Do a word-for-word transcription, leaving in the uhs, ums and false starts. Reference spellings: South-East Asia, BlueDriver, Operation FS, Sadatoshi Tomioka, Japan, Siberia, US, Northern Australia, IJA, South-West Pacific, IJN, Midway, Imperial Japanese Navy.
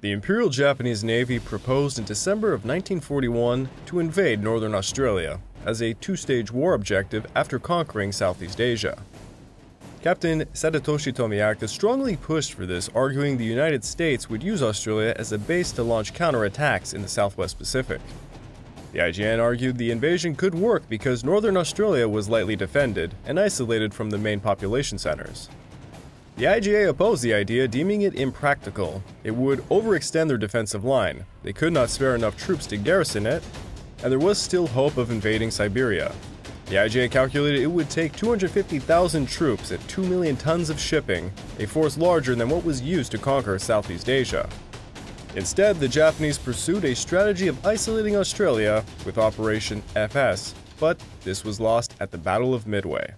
The Imperial Japanese Navy proposed in December of nineteen forty-one to invade northern Australia as a two-stage war objective after conquering Southeast Asia. Captain Sadatoshi Tomioka strongly pushed for this, arguing the United States would use Australia as a base to launch counterattacks in the Southwest Pacific. The I J N argued the invasion could work because northern Australia was lightly defended and isolated from the main population centers. The I J A opposed the idea, deeming it impractical. It would overextend their defensive line, they could not spare enough troops to garrison it, and there was still hope of invading Siberia. The I J A calculated it would take two hundred fifty thousand troops and two million tons of shipping, a force larger than what was used to conquer Southeast Asia. Instead, the Japanese pursued a strategy of isolating Australia with Operation F S, but this was lost at the Battle of Midway.